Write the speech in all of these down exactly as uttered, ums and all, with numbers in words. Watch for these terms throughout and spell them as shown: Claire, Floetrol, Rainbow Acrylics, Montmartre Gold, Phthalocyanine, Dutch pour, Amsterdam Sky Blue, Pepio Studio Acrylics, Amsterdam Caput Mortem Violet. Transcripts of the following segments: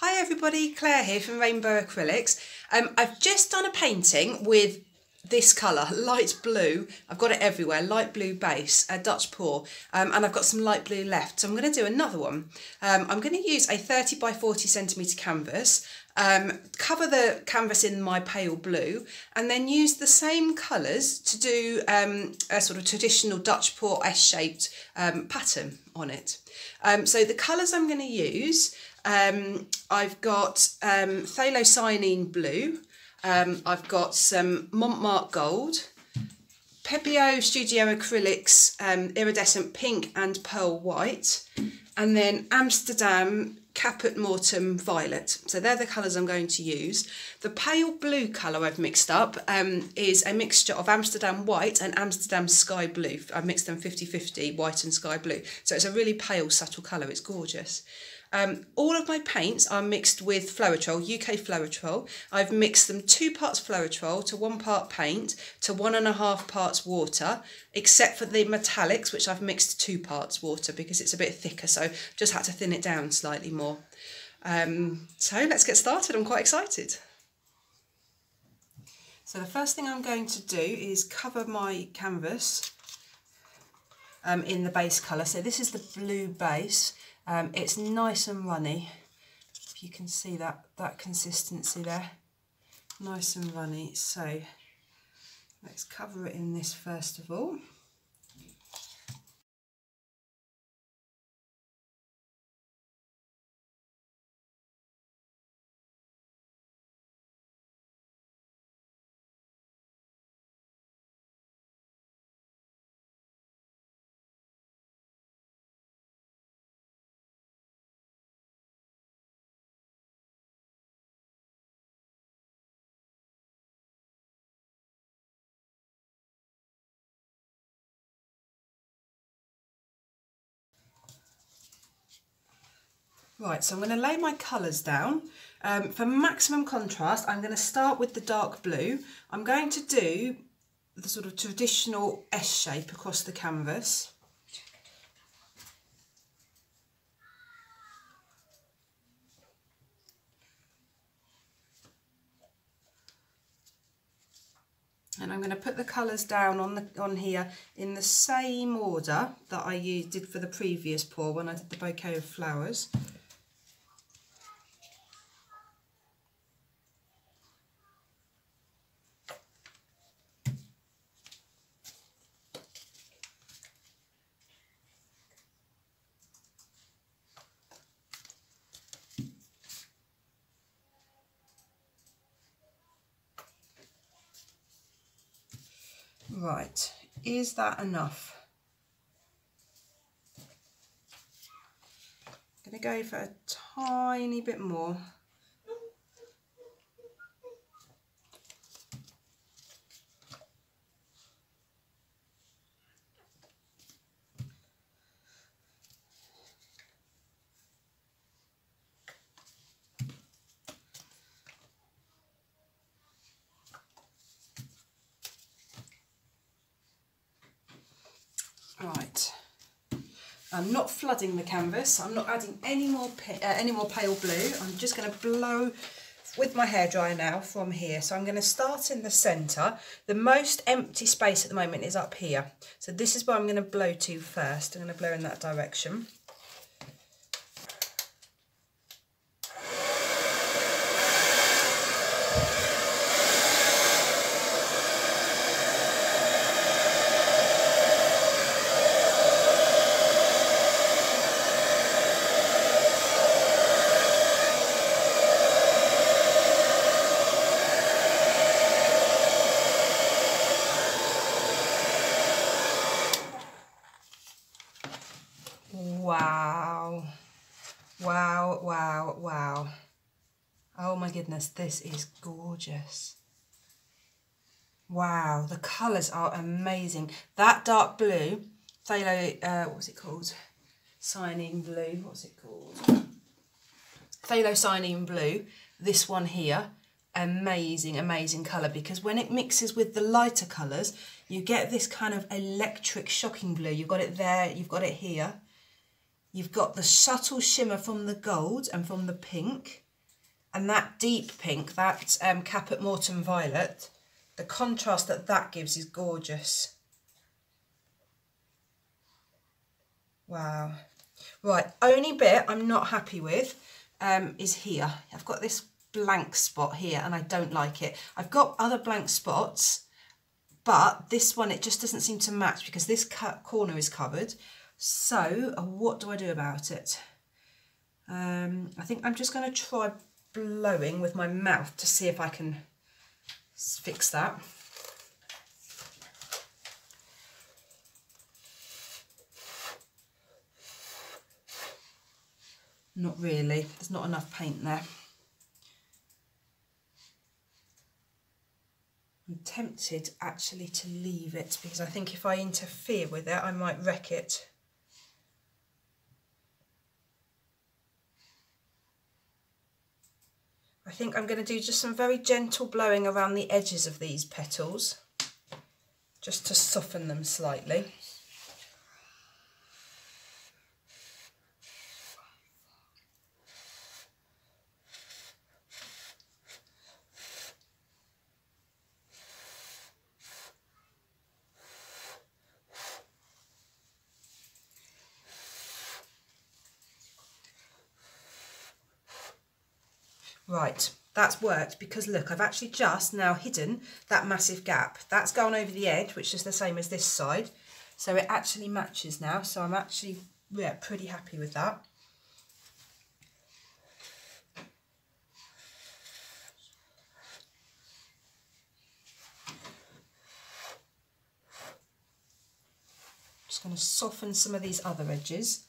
Hi everybody, Claire here from Rainbow Acrylics. Um, I've just done a painting with this colour, light blue. I've got it everywhere, light blue base, a Dutch pour, um, and I've got some light blue left. So I'm going to do another one. Um, I'm going to use a thirty by forty centimetre canvas, um, cover the canvas in my pale blue, and then use the same colours to do um, a sort of traditional Dutch pour S-shaped um, pattern on it. Um, so the colours I'm going to use, Um, I've got um, Phthalocyanine blue, um, I've got some Montmartre gold, Pepio Studio Acrylics um, iridescent pink and pearl white, and then Amsterdam Caput Mortem Violet. So they're the colours I'm going to use. The pale blue colour I've mixed up um, is a mixture of Amsterdam white and Amsterdam Sky Blue. I've mixed them fifty fifty, white and sky blue. So it's a really pale, subtle colour. It's gorgeous. Um, all of my paints are mixed with Floetrol, U K Floetrol. I've mixed them two parts Floetrol to one part paint to one and a half parts water, except for the metallics, which I've mixed two parts water because it's a bit thicker, so just had to thin it down slightly more. Um, so let's get started. I'm quite excited. So the first thing I'm going to do is cover my canvas um, in the base colour. So this is the blue base. Um, it's nice and runny, if you can see that, that consistency there, nice and runny. So let's cover it in this first of all. Right, so I'm going to lay my colours down. Um, for maximum contrast, I'm going to start with the dark blue. I'm going to do the sort of traditional S shape across the canvas. And I'm going to put the colours down on the on here in the same order that I used, did for the previous pour when I did the bouquet of flowers. Right, is that enough? I'm going to go for a tiny bit more. Right, I'm not flooding the canvas, I'm not adding any more uh, any more pale blue. I'm just going to blow with my hairdryer now from here. So I'm going to start in the centre. The most empty space at the moment is up here. So this is where I'm going to blow to first. I'm going to blow in that direction. Wow, wow, wow, wow. Oh my goodness, this is gorgeous. Wow, the colours are amazing. That dark blue, phthalo, uh, what was it called? Cyanine blue, what's it called? Phthalocyanine blue, this one here. Amazing, amazing colour, because when it mixes with the lighter colours, you get this kind of electric shocking blue. You've got it there, you've got it here. You've got the subtle shimmer from the gold and from the pink. And that deep pink, that um, Caput Mortem Violet, the contrast that that gives is gorgeous. Wow. Right, only bit I'm not happy with um, is here. I've got this blank spot here and I don't like it. I've got other blank spots, but this one, it just doesn't seem to match because this cut corner is covered. So what do I do about it? Um, I think I'm just going to try blowing with my mouth to see if I can fix that. Not really, there's not enough paint there. I'm tempted actually to leave it because I think if I interfere with it, I might wreck it. I think I'm going to do just some very gentle blowing around the edges of these petals, just to soften them slightly. Right, that's worked because look, I've actually just now hidden that massive gap. That's gone over the edge, which is the same as this side. So it actually matches now. So I'm actually yeah, pretty happy with that. Just going to soften some of these other edges.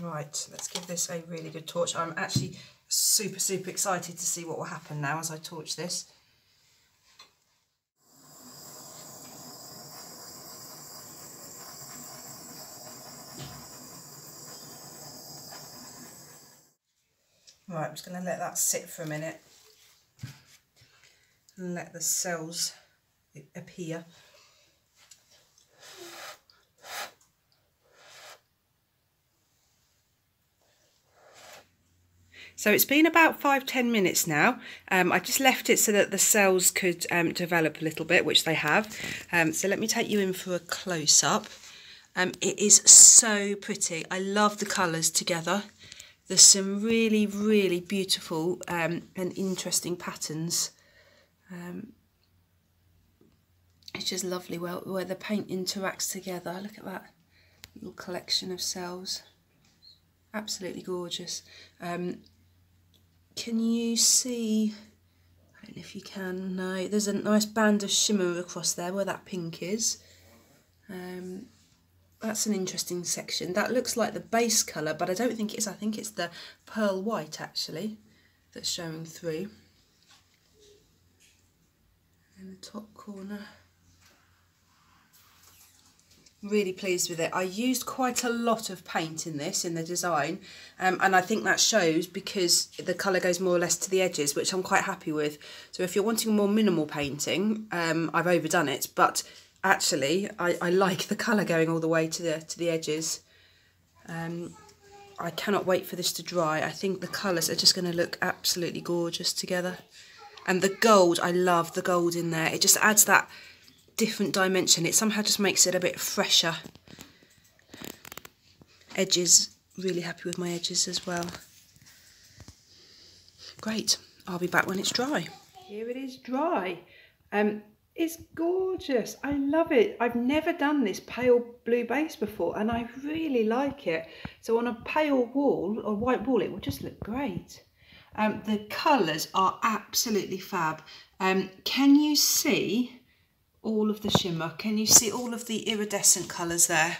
Right, let's give this a really good torch. I'm actually super, super excited to see what will happen now as I torch this. Right, I'm just going to let that sit for a minute and let the cells appear. So it's been about five, ten minutes now. Um, I just left it so that the cells could um, develop a little bit, which they have. Um, so let me take you in for a close-up. Um, it is so pretty. I love the colours together. There's some really, really beautiful um, and interesting patterns. Um, it's just lovely where, where the paint interacts together. Look at that little collection of cells. Absolutely gorgeous. Um, Can you see, I don't know if you can, no, there's a nice band of shimmer across there where that pink is. Um, that's an interesting section. That looks like the base colour, but I don't think it is. I think it's the pearl white, actually, that's showing through. In the top corner. really pleased with it. I used quite a lot of paint in this, in the design, um, and I think that shows because the colour goes more or less to the edges, which I'm quite happy with. So if you're wanting more minimal painting, um, I've overdone it, but actually I, I like the colour going all the way to the, to the edges. Um, I cannot wait for this to dry. I think the colours are just going to look absolutely gorgeous together. And the gold, I love the gold in there. It just adds that different dimension. It somehow just makes it a bit fresher. Edges, really happy with my edges as well. Great, I'll be back when it's dry. Here it is dry. Um, it's gorgeous, I love it. I've never done this pale blue base before and I really like it. So on a pale wall, or white wall, it will just look great. Um, the colours are absolutely fab. Um, can you see all of the shimmer? Can you see all of the iridescent colours there?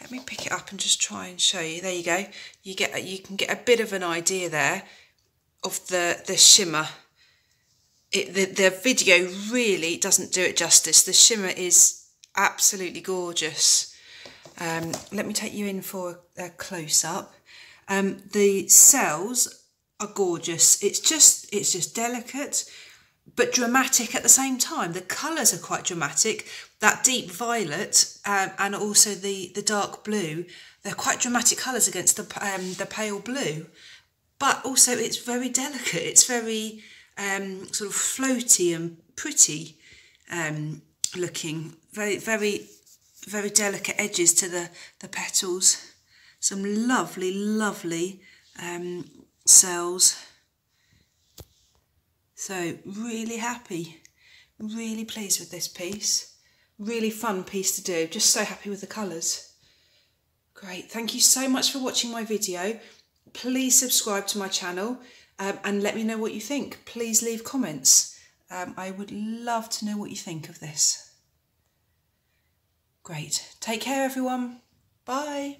Let me pick it up and just try and show you. There you go. You get you can get a bit of an idea there of the the shimmer. It, the the video really doesn't do it justice. The shimmer is absolutely gorgeous. Um, let me take you in for a, a close up. Um, the cells are gorgeous. It's just it's just delicate but dramatic at the same time. The colours are quite dramatic. That deep violet um, and also the the dark blue, they're quite dramatic colours against the um, the pale blue, but also it's very delicate. It's very um, sort of floaty and pretty um, looking. Very very very delicate edges to the the petals. Some lovely lovely. Um, cells. So really happy, really pleased with this piece, really fun piece to do, just so happy with the colours. Great, thank you so much for watching my video. Please subscribe to my channel um, and let me know what you think. Please leave comments. Um, I would love to know what you think of this. Great, take care everyone, bye.